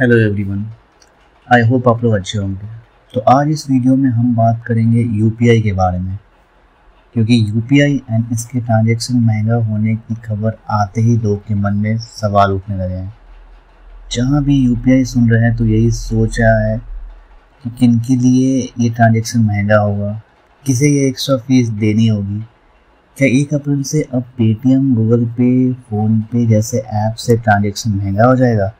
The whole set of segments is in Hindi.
हेलो एवरीवन, आई होप आप लोग अच्छे होंगे। तो आज इस वीडियो में हम बात करेंगे यूपीआई के बारे में, क्योंकि यूपीआई एंड इसके ट्रांजैक्शन महंगा होने की खबर आते ही लोग के मन में सवाल उठने लगे हैं। जहां भी यूपीआई सुन रहे हैं तो यही सोच रहा है कि किन के लिए ये ट्रांजैक्शन महंगा होगा, किसे ये एक्स्ट्रा फीस देनी होगी। क्या 1 अप्रैल से अब पेटीएम, गूगल पे, फ़ोनपे जैसे ऐप से ट्रांजेक्शन महंगा हो जाएगा?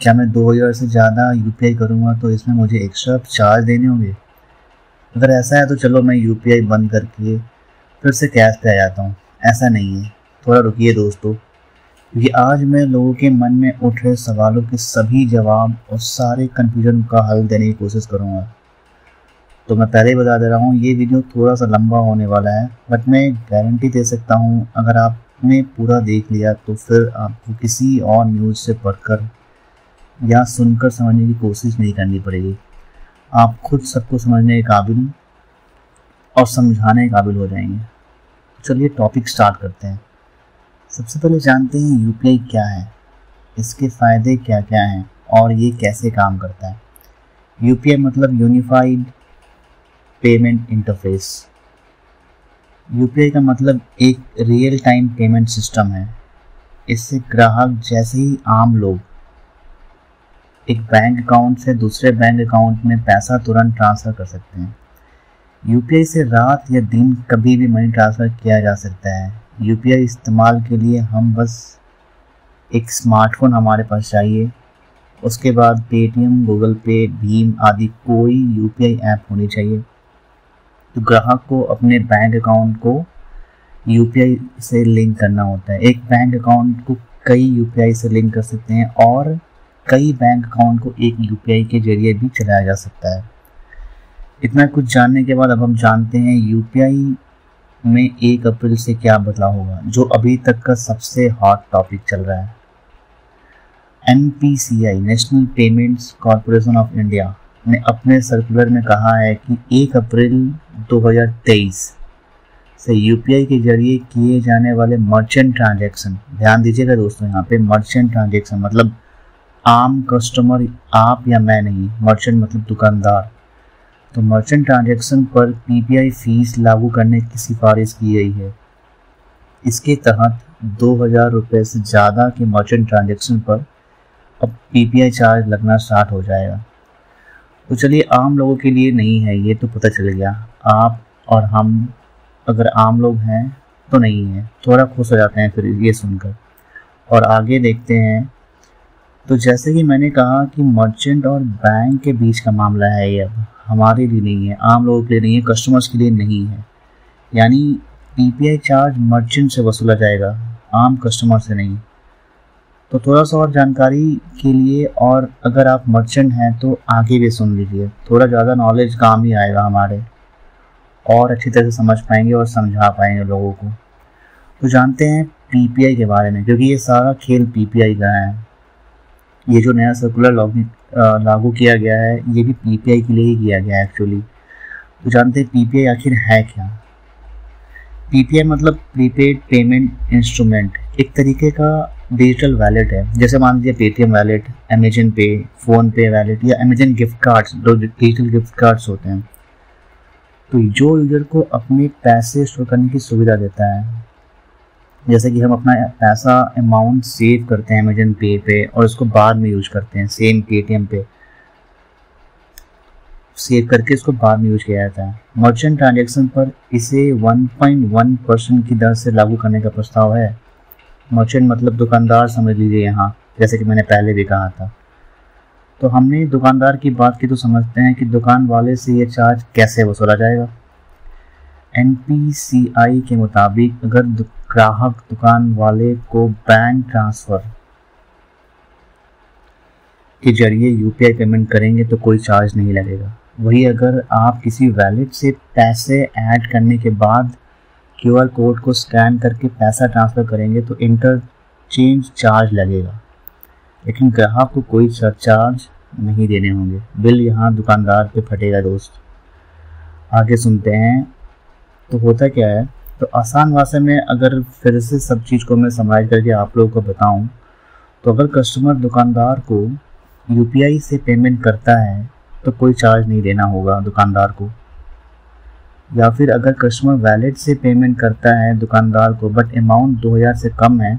क्या मैं 2000 से ज़्यादा यूपीआई करूँगा तो इसमें मुझे एक्स्ट्रा चार्ज देने होंगे? अगर ऐसा है तो चलो मैं यूपीआई बंद करके फिर से कैश पे आ जाता हूँ। ऐसा नहीं है, थोड़ा रुकिए दोस्तों, क्योंकि आज मैं लोगों के मन में उठ रहे सवालों के सभी जवाब और सारे कन्फ्यूजन का हल देने की कोशिश करूँगा। तो मैं पहले ही बता दे रहा हूँ, ये वीडियो थोड़ा सा लंबा होने वाला है, बट मैं गारंटी दे सकता हूँ अगर आपने पूरा देख लिया तो फिर आपको किसी और न्यूज़ से पढ़कर या सुनकर समझने की कोशिश नहीं करनी पड़ेगी। आप खुद सबको समझने के काबिल और समझाने के काबिल हो जाएंगे। चलिए टॉपिक स्टार्ट करते हैं। सबसे पहले जानते हैं यूपीआई क्या है, इसके फ़ायदे क्या क्या हैं और ये कैसे काम करता है। यूपीआई मतलब यूनिफाइड पेमेंट इंटरफेस। यूपीआई का मतलब एक रियल टाइम पेमेंट सिस्टम है। इससे ग्राहक जैसे ही आम लोग एक बैंक अकाउंट से दूसरे बैंक अकाउंट में पैसा तुरंत ट्रांसफ़र कर सकते हैं। यूपीआई से रात या दिन कभी भी मनी ट्रांसफ़र किया जा सकता है। यूपीआई इस्तेमाल के लिए हम बस एक स्मार्टफोन हमारे पास चाहिए। उसके बाद पेटीएम, गूगल पे, भीम आदि कोई यूपीआई ऐप होनी चाहिए। तो ग्राहक को अपने बैंक अकाउंट को यूपीआई से लिंक करना होता है। एक बैंक अकाउंट को कई यूपीआई से लिंक कर सकते हैं और कई बैंक अकाउंट को एक यूपीआई के जरिए भी चलाया जा सकता है। इतना कुछ जानने के बाद अब हम जानते हैं यूपीआई में 1 अप्रैल से क्या बदलाव होगा, जो अभी तक का सबसे हॉट टॉपिक चल रहा है। NPCI National Payments Corporation of India ने अपने सर्कुलर में कहा है कि 1 अप्रैल 2023 से यूपीआई के जरिए किए जाने वाले मर्चेंट ट्रांजेक्शन, ध्यान दीजिएगा दोस्तों, यहाँ पे मर्चेंट ट्रांजेक्शन मतलब आम कस्टमर, आप या मैं नहीं, मर्चेंट मतलब दुकानदार, तो मर्चेंट ट्रांजैक्शन पर PPI फीस लागू करने की सिफारिश की गई है। इसके तहत 2000 रुपये से ज़्यादा के मर्चेंट ट्रांजैक्शन पर अब PPI चार्ज लगना स्टार्ट हो जाएगा। तो चलिए, आम लोगों के लिए नहीं है ये तो पता चल गया, आप और हम अगर आम लोग हैं तो नहीं है, थोड़ा खुश हो जाते हैं फिर ये सुनकर। और आगे देखते हैं, तो जैसे कि मैंने कहा कि मर्चेंट और बैंक के बीच का मामला है, ये अब हमारे लिए नहीं है, आम लोगों के लिए नहीं है, कस्टमर्स के लिए नहीं है। यानी PPI चार्ज मर्चेंट से वसूला जाएगा, आम कस्टमर से नहीं। तो थोड़ा सा और जानकारी के लिए, और अगर आप मर्चेंट हैं तो आगे भी सुन लीजिए, थोड़ा ज़्यादा नॉलेज काम ही आएगा हमारे, और अच्छी तरह से समझ पाएंगे और समझा पाएंगे लोगों को। तो जानते हैं PPI के बारे में, क्योंकि ये सारा खेल PPI का है। ये जो नया सर्कुलर लागू किया गया है ये भी PPI के लिए ही किया गया है एक्चुअली। तो जानते हैं PPI आखिर है क्या। PPI मतलब प्रीपेड पेमेंट इंस्ट्रूमेंट, एक तरीके का डिजिटल वैलेट है। जैसे मान लीजिए Paytm wallet, Amazon Pay, PhonePe wallet या अमेजन गिफ्ट कार्ड्स, जो डिजिटल गिफ्ट कार्ड्स होते हैं, तो जो यूजर को अपने पैसे स्टोर करने की सुविधा देता है। जैसे कि हम अपना पैसा अमाउंट सेव करते हैं अमेजन पे पे और उसको बाद में यूज करते हैं, सेम पेटीएम पे सेव करके उसको बाद में यूज किया जाता है। मर्चेंट ट्रांजैक्शन पर इसे 1.1% की दर से लागू करने का प्रस्ताव है। मर्चेंट मतलब दुकानदार समझ लीजिए यहाँ, जैसे कि मैंने पहले भी कहा था। तो हमने दुकानदार की बात की तो समझते हैं कि दुकान वाले से ये चार्ज कैसे वसूला जाएगा। NPCI के मुताबिक अगर ग्राहक दुकान वाले को बैंक ट्रांसफ़र के जरिए यूपीआई पेमेंट करेंगे तो कोई चार्ज नहीं लगेगा। वही अगर आप किसी वैलेट से पैसे ऐड करने के बाद QR कोड को स्कैन करके पैसा ट्रांसफ़र करेंगे तो इंटरचेंज चार्ज लगेगा, लेकिन ग्राहक को कोई चार्ज नहीं देने होंगे। बिल यहाँ दुकानदार पे फटेगा दोस्त। आगे सुनते हैं तो होता क्या है। तो आसान भाषा में अगर फिर से सब चीज़ को मैं समराइज करके आप लोगों को बताऊं, तो अगर कस्टमर दुकानदार को यूपीआई से पेमेंट करता है तो कोई चार्ज नहीं देना होगा दुकानदार को। या फिर अगर कस्टमर वैलेट से पेमेंट करता है दुकानदार को बट अमाउंट 2000 से कम है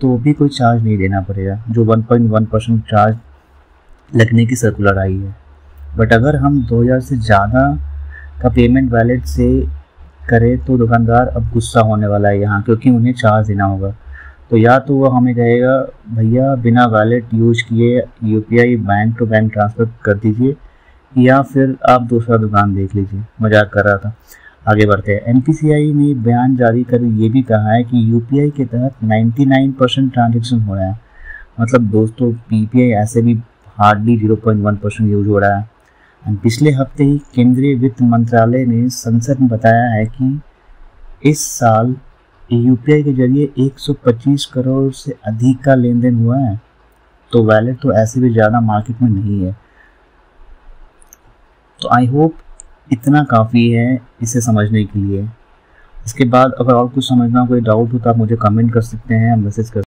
तो भी कोई चार्ज नहीं देना पड़ेगा, जो 1.1% चार्ज लगने की सर्कुलर आई है। बट अगर हम 2000 से ज़्यादा का पेमेंट वैलेट से करें तो दुकानदार अब गुस्सा होने वाला है यहाँ, क्योंकि उन्हें चार्ज देना होगा। तो या तो वो हमें कहेगा भैया बिना वैलेट यूज किए UPI bank to bank transfer कर दीजिए, या फिर आप दूसरा दुकान देख लीजिए। मजाक कर रहा था। आगे बढ़ते हैं। एनपीसीआई ने बयान जारी कर ये भी कहा है कि यूपीआई के तहत 99% ट्रांजेक्शन हो रहा है। मतलब दोस्तों पीपीआई ऐसे भी हार्डली 0.1% यूज हो रहा है। पिछले हफ्ते ही केंद्रीय वित्त मंत्रालय ने संसद में बताया है कि इस साल यूपीआई के जरिए 125 करोड़ से अधिक का लेन देन हुआ है। तो वैलेट तो ऐसे भी ज़्यादा मार्केट में नहीं है। तो आई होप इतना काफ़ी है इसे समझने के लिए। इसके बाद अगर और कुछ समझना कोई डाउट हो तो आप मुझे कमेंट कर सकते हैं, मैसेज कर